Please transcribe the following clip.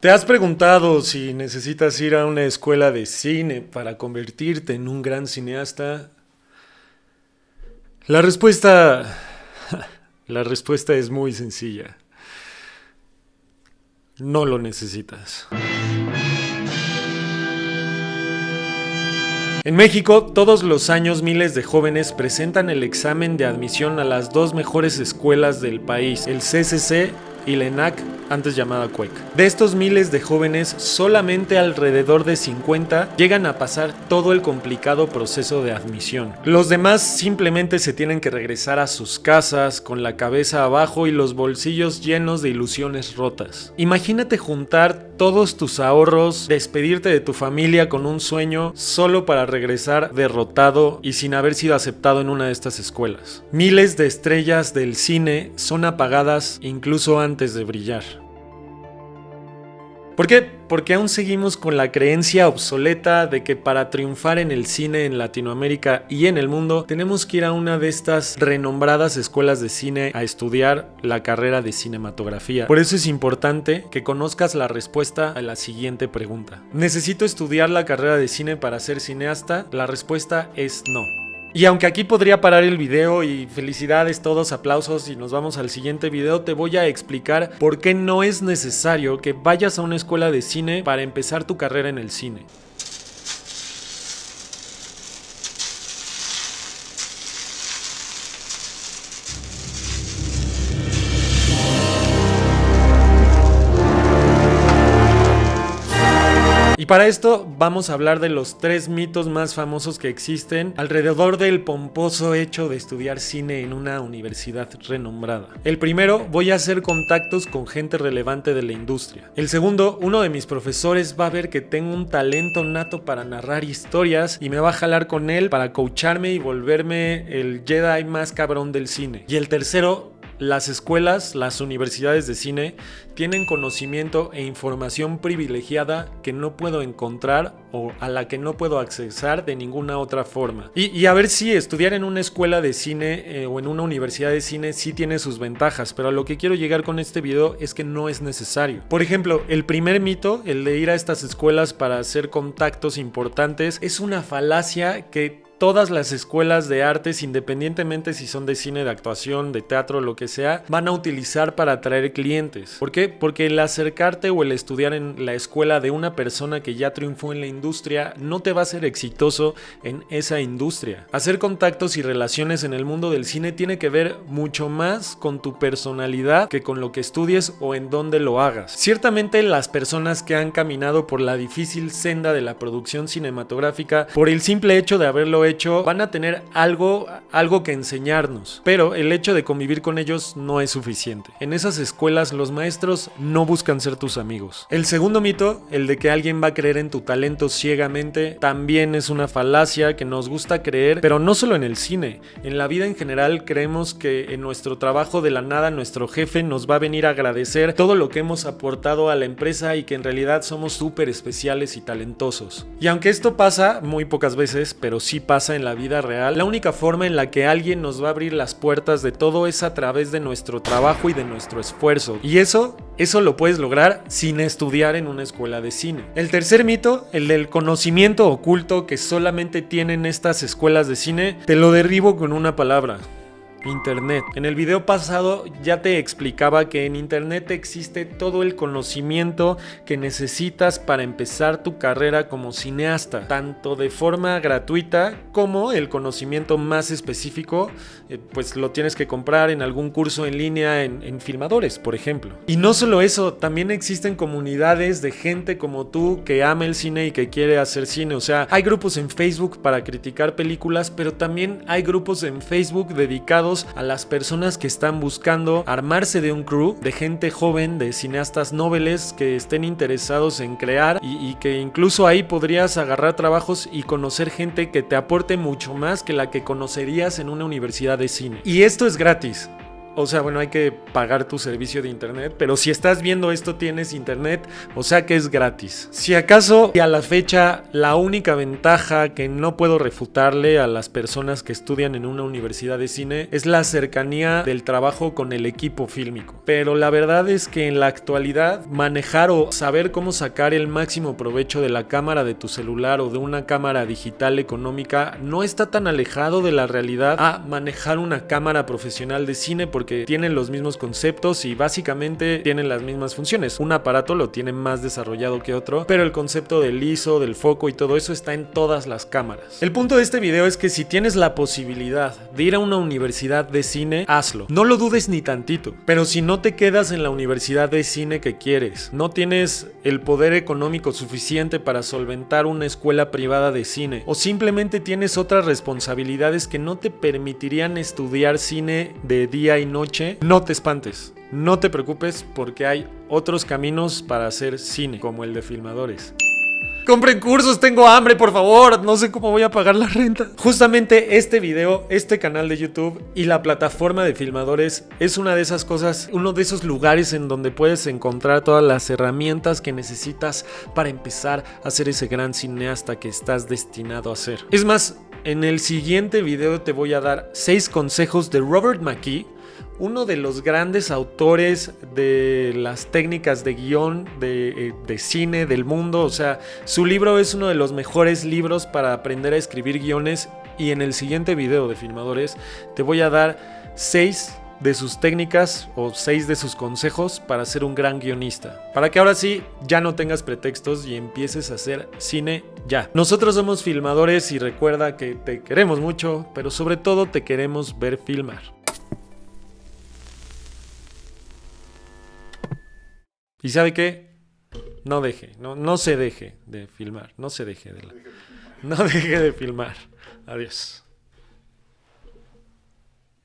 ¿Te has preguntado si necesitas ir a una escuela de cine para convertirte en un gran cineasta? La respuesta es muy sencilla. No lo necesitas. En México, todos los años miles de jóvenes presentan el examen de admisión a las dos mejores escuelas del país, el CCC y la ENAC, antes llamada CUEC. De estos miles de jóvenes, solamente alrededor de 50 llegan a pasar todo el complicado proceso de admisión. Los demás simplemente se tienen que regresar a sus casas con la cabeza abajo y los bolsillos llenos de ilusiones rotas. Imagínate juntar todos tus ahorros, despedirte de tu familia con un sueño solo para regresar derrotado y sin haber sido aceptado en una de estas escuelas. Miles de estrellas del cine son apagadas incluso antes de brillar. ¿Por qué? Porque aún seguimos con la creencia obsoleta de que para triunfar en el cine en Latinoamérica y en el mundo tenemos que ir a una de estas renombradas escuelas de cine a estudiar la carrera de cinematografía. Por eso es importante que conozcas la respuesta a la siguiente pregunta. ¿Necesito estudiar la carrera de cine para ser cineasta? La respuesta es no. Y aunque aquí podría parar el video y felicidades todos, aplausos y nos vamos al siguiente video, te voy a explicar por qué no es necesario que vayas a una escuela de cine para empezar tu carrera en el cine. Para esto vamos a hablar de los tres mitos más famosos que existen alrededor del pomposo hecho de estudiar cine en una universidad renombrada. El primero, voy a hacer contactos con gente relevante de la industria. El segundo, uno de mis profesores va a ver que tengo un talento nato para narrar historias y me va a jalar con él para coacharme y volverme el Jedi más cabrón del cine. Y el tercero, las escuelas, las universidades de cine, tienen conocimiento e información privilegiada que no puedo encontrar o a la que no puedo accesar de ninguna otra forma. Y a ver, si estudiar en una escuela de cine o en una universidad de cine sí tiene sus ventajas, pero a lo que quiero llegar con este video es que no es necesario. Por ejemplo, el primer mito, el de ir a estas escuelas para hacer contactos importantes, es una falacia que todas las escuelas de artes, independientemente si son de cine, de actuación, de teatro, lo que sea, van a utilizar para atraer clientes. ¿Por qué? Porque el acercarte o el estudiar en la escuela de una persona que ya triunfó en la industria no te va a hacer exitoso en esa industria. Hacer contactos y relaciones en el mundo del cine tiene que ver mucho más con tu personalidad que con lo que estudies o en dónde lo hagas. Ciertamente las personas que han caminado por la difícil senda de la producción cinematográfica, por el simple hecho de haberlo hecho, van a tener algo que enseñarnos, pero el hecho de convivir con ellos no es suficiente. En esas escuelas los maestros no buscan ser tus amigos. El segundo mito, el de que alguien va a creer en tu talento ciegamente, también es una falacia que nos gusta creer, pero no solo en el cine, en la vida en general creemos que en nuestro trabajo de la nada nuestro jefe nos va a venir a agradecer todo lo que hemos aportado a la empresa y que en realidad somos súper especiales y talentosos. Y aunque esto pasa muy pocas veces, pero sí pasa en la vida real, la única forma en la que alguien nos va a abrir las puertas de todo es a través de nuestro trabajo y de nuestro esfuerzo. Y eso lo puedes lograr sin estudiar en una escuela de cine. El tercer mito, el del conocimiento oculto que solamente tienen estas escuelas de cine, te lo derribo con una palabra: Internet. En el video pasado ya te explicaba que en Internet existe todo el conocimiento que necesitas para empezar tu carrera como cineasta, tanto de forma gratuita como el conocimiento más específico, pues lo tienes que comprar en algún curso en línea en Filmadores, por ejemplo. Y no solo eso, también existen comunidades de gente como tú que ama el cine y que quiere hacer cine. O sea, hay grupos en Facebook para criticar películas, pero también hay grupos en Facebook dedicados a las personas que están buscando armarse de un crew de gente joven, de cineastas noveles que estén interesados en crear y que incluso ahí podrías agarrar trabajos y conocer gente que te aporte mucho más que la que conocerías en una universidad de cine. Y esto es gratis. O sea, bueno, hay que pagar tu servicio de internet, pero si estás viendo esto tienes internet, o sea que es gratis. Si acaso, y a la fecha, la única ventaja que no puedo refutarle a las personas que estudian en una universidad de cine es la cercanía del trabajo con el equipo fílmico. Pero la verdad es que en la actualidad manejar o saber cómo sacar el máximo provecho de la cámara de tu celular o de una cámara digital económica no está tan alejado de la realidad a manejar una cámara profesional de cine, porque tienen los mismos conceptos y básicamente tienen las mismas funciones. Un aparato lo tiene más desarrollado que otro, pero el concepto del ISO, del foco y todo eso está en todas las cámaras. El punto de este video es que si tienes la posibilidad de ir a una universidad de cine, hazlo. No lo dudes ni tantito. Pero si no te quedas en la universidad de cine que quieres, no tienes el poder económico suficiente para solventar una escuela privada de cine, o simplemente tienes otras responsabilidades que no te permitirían estudiar cine de día y noche, no te espantes. No te preocupes porque hay otros caminos para hacer cine, como el de Filmadores. ¡Compren cursos! ¡Tengo hambre, por favor! No sé cómo voy a pagar la renta. Justamente este video, este canal de YouTube y la plataforma de Filmadores es una de esas cosas, uno de esos lugares en donde puedes encontrar todas las herramientas que necesitas para empezar a ser ese gran cineasta que estás destinado a ser. Es más, en el siguiente video te voy a dar 6 consejos de Robert McKee, uno de los grandes autores de las técnicas de guión, de cine, del mundo. O sea, su libro es uno de los mejores libros para aprender a escribir guiones, y en el siguiente video de Filmadores te voy a dar 6 de sus técnicas o 6 de sus consejos para ser un gran guionista, para que ahora sí ya no tengas pretextos y empieces a hacer cine ya. Nosotros somos Filmadores y recuerda que te queremos mucho, pero sobre todo te queremos ver filmar. ¿Y sabe qué? No deje, no se deje de filmar, no se deje de filmar. Adiós.